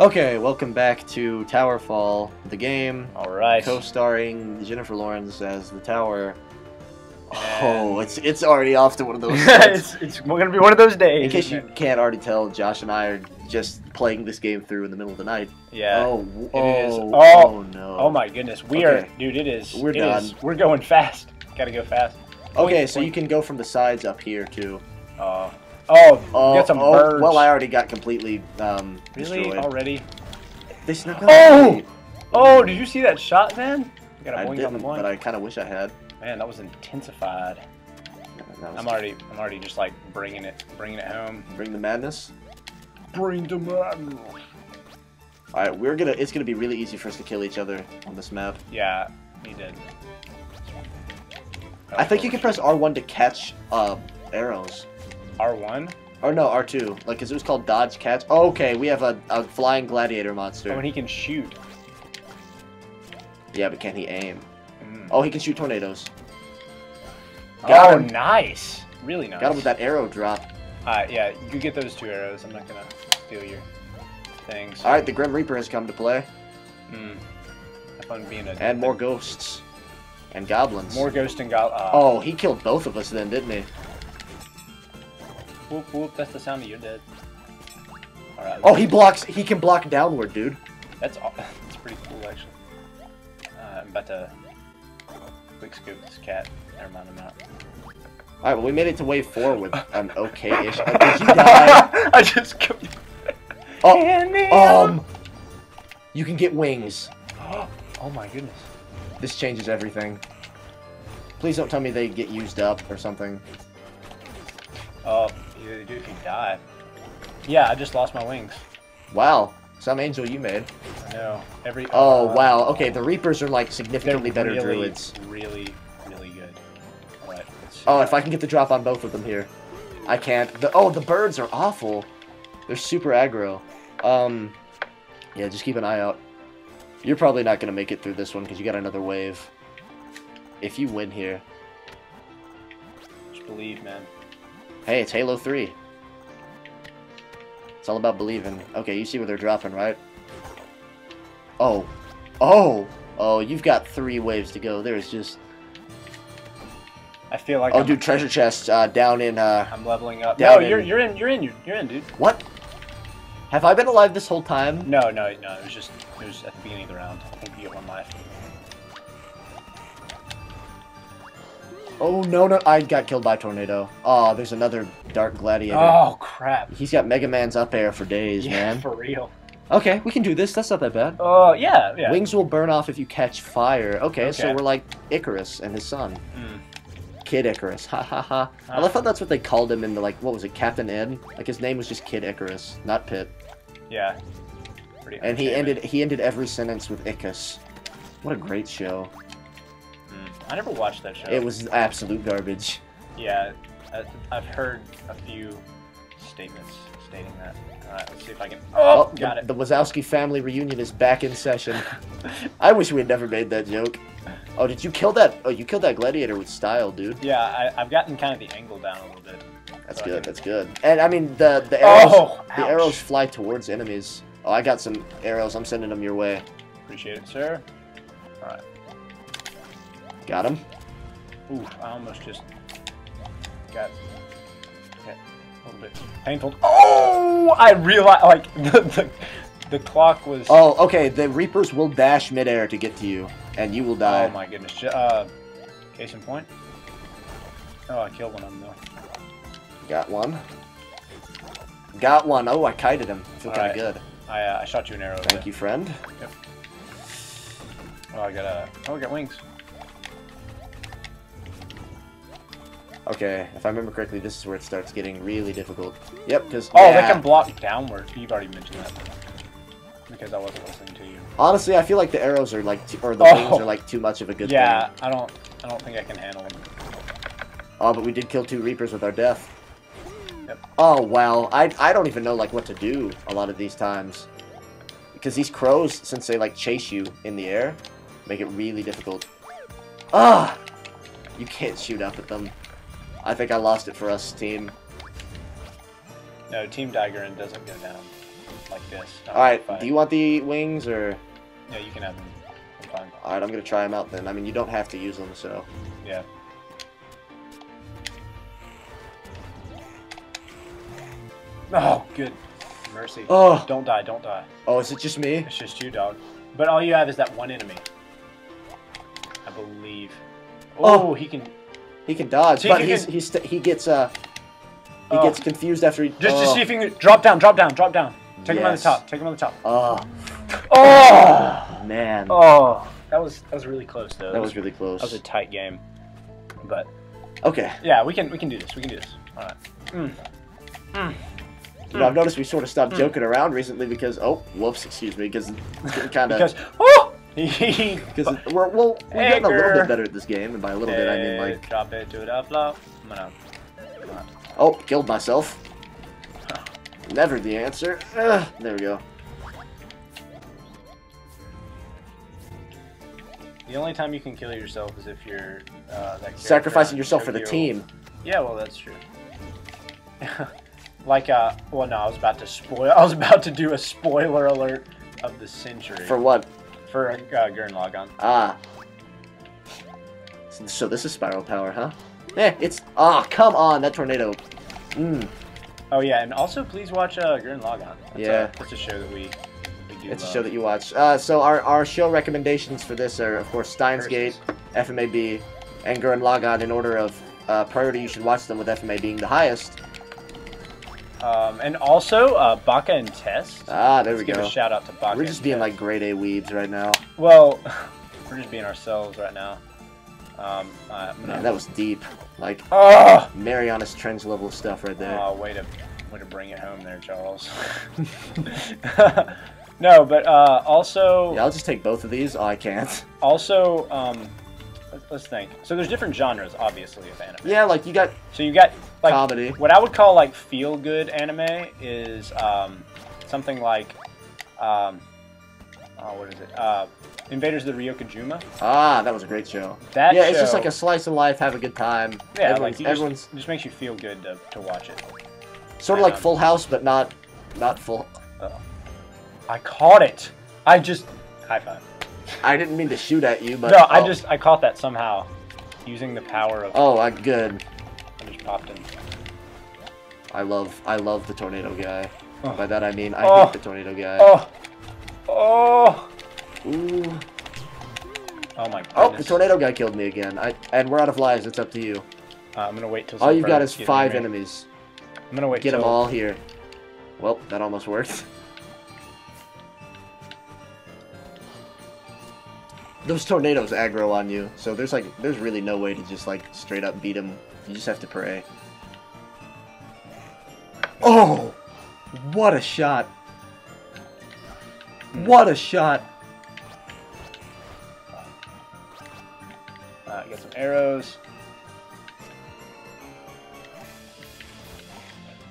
Okay, welcome back to Towerfall, the game. Alright. Co-starring Jennifer Lawrence as the tower. And oh, it's already off to one of those it's gonna be one of those days. In case you can't already tell, Josh and I are just playing this game through in the middle of the night. Yeah. Oh no. Oh my goodness. We are, dude, we're going fast. Gotta go fast. Okay, so you can go from the sides up here too. Oh, well, I already got completely really destroyed. Already? They snuck up. Oh, did you see that shot, man? I didn't, but I kind of wish I had. Man, that was intensified. Yeah, that was I'm already just like bringing it home. Bring the madness. Bring the madness. All right, it's gonna be really easy for us to kill each other on this map. Yeah, he did. Oh, I think you can press R1 to catch arrows. R1? Or no, R2. Like, cause it was called dodge catch. Oh, okay, we have a flying gladiator monster. Oh, and he can shoot. Yeah, but can he aim? Mm. Oh, he can shoot tornadoes. Got him. Nice. Really nice. Got him with that arrow drop. Yeah, you get those two arrows. I'm not gonna steal your things. All right, the Grim Reaper has come to play. Hmm. Have fun being a. And more ghosts. And goblins. More ghosts and goblins. Oh, he killed both of us then, didn't he? Whoop whoop, that's the sound of your dead. All right, oh, he can block downward, dude. That's pretty cool, actually. I'm about to quick scoop this cat. Never mind, I'm out. Alright, well, we made it to wave 4 with an okay-ish. Oh, did you die? I just killed you. Oh, you can get wings. Oh my goodness. This changes everything. Please don't tell me they get used up or something. Oh, you do if you die. Yeah, I just lost my wings. Wow, some angel you made. I know. Oh wow. Okay, the Reapers are like significantly better really, druids. Really, really good. Right, oh, if I can get the drop on both of them here, I can't. The birds are awful. They're super aggro. Yeah, just keep an eye out. You're probably not gonna make it through this one because you got another wave. If you win here, just believe, man. Hey, it's Halo 3. It's all about believing. Okay, you see where they're dropping, right? Oh. Oh! Oh, you've got 3 waves to go. There's just... I feel like... Oh, dude, treasure chests down in... I'm leveling up. No, you're in, dude. What? Have I been alive this whole time? No. It was at the beginning of the round. I think you get one life. Oh, no, I got killed by a tornado. Oh, there's another dark gladiator. Oh, crap. He's got Mega Man's up air for days, yeah, man. For real. Okay, we can do this. That's not that bad. Oh, yeah. Wings will burn off if you catch fire. Okay, so we're like Icarus and his son. Mm. Kid Icarus. Ha, ha, ha. I thought that's what they called him in the, like, what was it, Captain Ed? Like, his name was just Kid Icarus, not Pitt. Yeah. Pretty and he ended every sentence with Icus. What a great show. I never watched that show. It was absolute garbage. Yeah, I've heard a few statements stating that. All right, let's see if I can... Oh, got it. The Wazowski family reunion is back in session. I wish we had never made that joke. Oh, did you kill that... Oh, you killed that gladiator with style, dude. Yeah, I've gotten kind of the angle down a little bit. That's good, that's good. And, I mean, the arrows... Oh, the arrows fly towards enemies. Oh, I got some arrows. I'm sending them your way. Appreciate it, sir. All right. Got him. Ooh, I almost just got a little bit painful. Oh, I realized, like, the clock was... Oh, okay, the Reapers will dash midair to get to you, and you will die. Oh, my goodness. Case in point. Oh, I killed one of them, though. Got one. Oh, I kited him. I feel kind of good. I shot you an arrow. Thank you, friend. Yep. Oh, I got wings. Okay, if I remember correctly, this is where it starts getting really difficult. Yep, because... Oh, yeah. They can block downward. You've already mentioned that. Because I wasn't listening to you. Honestly, I feel like the arrows are like... Or the wings are like too much of a good thing. Yeah, I don't think I can handle them. Oh, but we did kill 2 Reapers with our death. Yep. Oh, wow. I don't even know, like, what to do a lot of these times. Because these crows, since they, like, chase you in the air, make it really difficult. Ah! You can't shoot up at them. I think I lost it for us, team. No, Team Daigurin doesn't go down. like this. Alright, do you want the wings, or...? Yeah, you can have them. Alright, I'm gonna try them out then. I mean, you don't have to use them, so... Yeah. Oh, good. Mercy. Oh. Don't die, don't die. Oh, is it just me? It's just you, dog. But all you have is that one enemy. I believe. Oh, oh. He can... He can dodge, but he gets confused after he... Just to see if he can... Drop down, drop down, drop down. Take him on the top, take him on the top. Oh, man. Oh, that was really close, though. That was really close. That was a tight game, but... Okay. Yeah, we can do this, we can do this. All right. You know, I've noticed we sort of stopped joking around recently because... Oh, whoops, excuse me, because it kind of... Because... Oh! Because we're getting a little bit better at this game, and by a little bit I mean like... Drop it, do it up, low. I'm gonna... Oh, killed myself. Huh. Never the answer. Ugh, there we go. The only time you can kill yourself is if you're... sacrificing yourself for the team. Yeah, well, that's true. Like, well, no, I was about to do a spoiler alert of the century. For what? For Gurren Lagann. Ah. So this is Spiral Power, huh? Eh, it's... Ah, come on, that tornado. Oh, yeah, and also please watch Gurren Lagann. That's that's a show that we do It's love. A show that you watch. So our show recommendations for this are, of course, Steins Gate, FMAB, and Gurren Lagann in order of priority. You should watch them with FMA being the highest. And also, Baca and Tess. Ah, there we go. Give a shout out to Baca. We're just being like grade A weebs right now. Well, we're just being ourselves right now. Man, that was deep. Like, Mariana's trench level stuff right there. Oh, way to bring it home there, Charles. No, but also. Yeah, I'll just take both of these. Oh, I can't. Also, let's think. So there's different genres, obviously, of anime. Yeah, like you got. So you got. Like, comedy. What I would call like feel good anime is something like what is it? Invaders of the Ryokojuma. Ah, that was a great show. That yeah, show, it's just like a slice of life, have a good time. Yeah, everyone's just makes you feel good to watch it. Sort of like Full House, but not full. I caught it. I just high five. I didn't mean to shoot at you, but no, I caught that somehow using the power of. Oh, good. I just popped in. I love the tornado guy. Oh. By that I mean I hate the tornado guy. Ooh. Oh my goodness. Oh, the tornado guy killed me again. And we're out of lives. It's up to you. I'm gonna wait till. All you've got is 5 enemies. I'm gonna wait. Get them all here. Well, that almost worked. Those tornadoes aggro on you, so there's really no way to just like straight up beat them. You just have to pray. Oh! What a shot! What a shot! Get some arrows.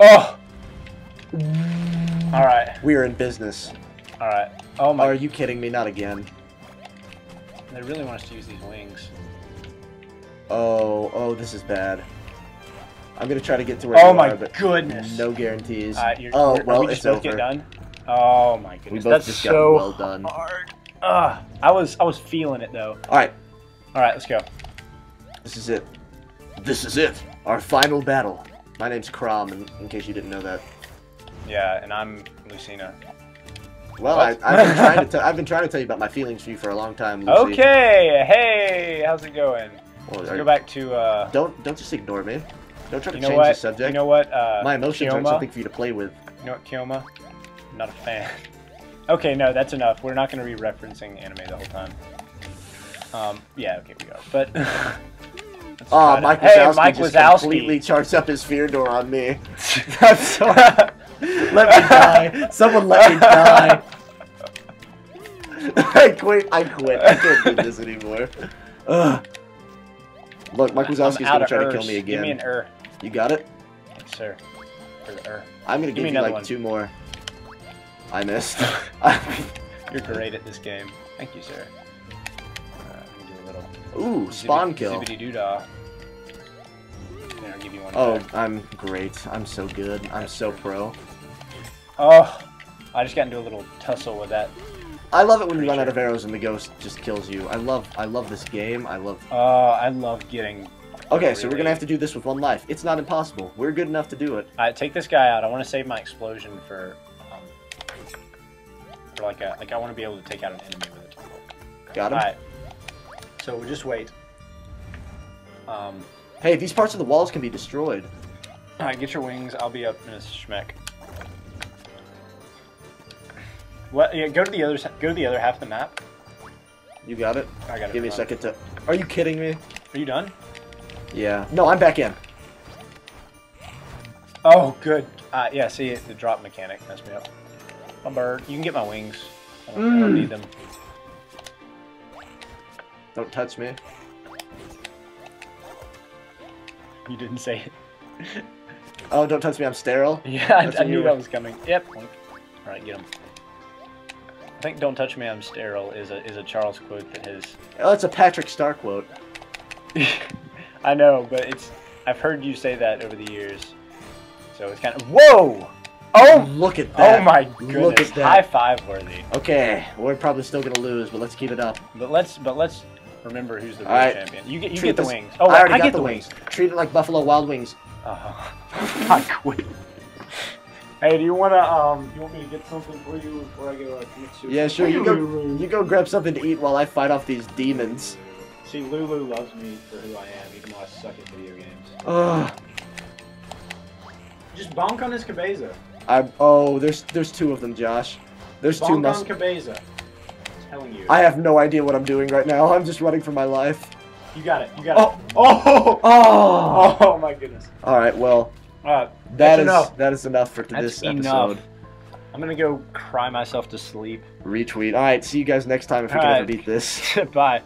Oh! Alright. We are in business. Alright. Oh my... Are you kidding me? Not again. They really want us to use these wings. Oh, this is bad. I'm gonna try to get to where. Oh my goodness! No guarantees. Well, it's over. Get done? Oh my goodness! We both just got well done. I was feeling it though. All right, let's go. This is it. This is it. Our final battle. My name's Crom, in case you didn't know that. Yeah, and I'm Lucina. Well, I've been trying to tell you about my feelings for you for a long time, Lucy. Okay. Hey, how's it going? Let's go back to. Don't just ignore me. Don't try to change the subject. You know what? My emotions aren't something for you to play with. You know what, Kioma? I'm not a fan. Okay, no, that's enough. We're not going to be referencing anime the whole time. Yeah, okay, we are. But. Oh, Mike Wazowski completely charged up his fear door on me. I'm sorry. Let me die. Someone let me die. I quit. I can't do this anymore. Ugh. Look, Mike Wazowski's gonna try to kill me again. Give me an You got it? Thanks, sir. For the I'm gonna give you like one. 2 more. I missed. You're great at this game. Thank you, sir. I'm gonna do a little. Ooh, spawn kill. Zibbity doodah. There, I'll give you one. Oh, I'm great. I'm so good. I'm so pro. Oh. I just got into a little tussle with that. I love it when you run out of arrows and the ghost just kills you. I love this game. I love getting. Okay, so we're gonna have to do this with one life. It's not impossible. We're good enough to do it. All right, take this guy out. I want to save my explosion for like I want to be able to take out an enemy with it. Got him. All right. So we'll just wait. Hey, these parts of the walls can be destroyed. All right, get your wings. I'll be up in a schmeck. What? Yeah, go to the other. Go to the other half of the map. You got it. I got it. Give me a second to. Are you kidding me? Are you done? Yeah. No, I'm back in. Oh, good. Yeah, see, the drop mechanic messed me up. My bird. You can get my wings. I don't need them. Don't touch me. You didn't say it. Oh, don't touch me. I'm sterile. Yeah, I knew that was coming. Yep. All right, get him. I think "Don't touch me, I'm sterile" is a Charles quote that his. Oh, it's a Patrick Star quote. I know, but it's. I've heard you say that over the years, so it's kind of. Whoa! Oh, look at that! Oh my goodness! Look at that. High five worthy. Okay, we're probably still gonna lose, but let's keep it up. But let's remember who's the real champion. You get the wings. Oh, I get the wings. Treat it like Buffalo Wild Wings. Uh-huh. I quit. Hey, do you wanna you want me to get something for you before I go commit suicide? Yeah, sure. You go grab something to eat while I fight off these demons. See, Lulu loves me for who I am, even though I suck at video games. Ugh. Just bonk on this cabeza. There's two of them, Josh. There's bonk two muscles. Bonk on cabeza. I'm telling you. I have no idea what I'm doing right now. I'm just running for my life. You got it. You got it. Oh my goodness. All right. Well. That is enough for this episode. I'm gonna go cry myself to sleep. Retweet. All right, see you guys next time if we can ever beat this. Bye.